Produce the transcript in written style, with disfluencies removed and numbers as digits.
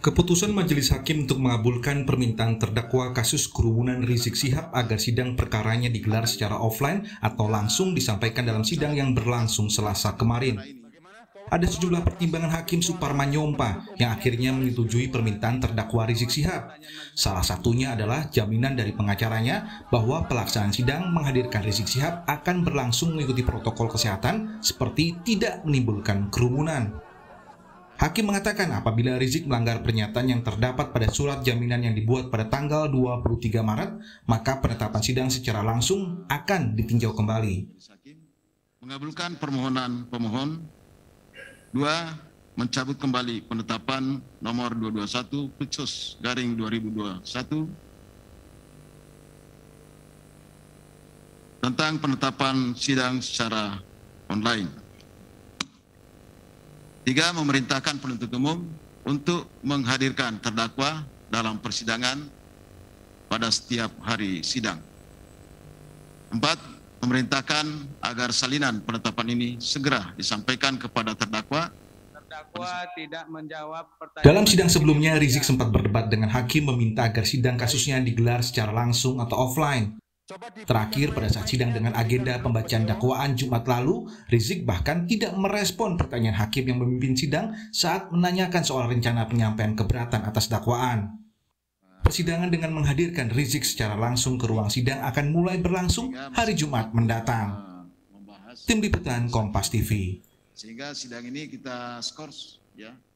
Keputusan Majelis Hakim untuk mengabulkan permintaan terdakwa kasus kerumunan Rizieq Shihab agar sidang perkaranya digelar secara offline atau langsung disampaikan dalam sidang yang berlangsung Selasa kemarin. Ada sejumlah pertimbangan Hakim Suparman Nyompa yang akhirnya menyetujui permintaan terdakwa Rizieq Shihab. Salah satunya adalah jaminan dari pengacaranya bahwa pelaksanaan sidang menghadirkan Rizieq Shihab akan berlangsung mengikuti protokol kesehatan seperti tidak menimbulkan kerumunan. Hakim mengatakan apabila Rizieq melanggar pernyataan yang terdapat pada surat jaminan yang dibuat pada tanggal 23 Maret, maka penetapan sidang secara langsung akan ditinjau kembali. Mengabulkan permohonan pemohon. 2. Mencabut kembali penetapan nomor 221/2021 tentang penetapan sidang secara online. 3. Memerintahkan penuntut umum untuk menghadirkan terdakwa dalam persidangan pada setiap hari sidang. 4. Memerintahkan agar salinan penetapan ini segera disampaikan kepada terdakwa. Tidak menjawab pertanyaan. Dalam sidang sebelumnya, Rizieq sempat berdebat dengan hakim meminta agar sidang kasusnya digelar secara langsung atau offline. Terakhir, pada saat sidang dengan agenda pembacaan dakwaan Jumat lalu, Rizieq bahkan tidak merespon pertanyaan hakim yang memimpin sidang saat menanyakan soal rencana penyampaian keberatan atas dakwaan. Persidangan dengan menghadirkan Rizieq secara langsung ke ruang sidang akan mulai berlangsung hari Jumat mendatang. Tim Liputan Kompas TV. Sehingga sidang ini kita skors, ya.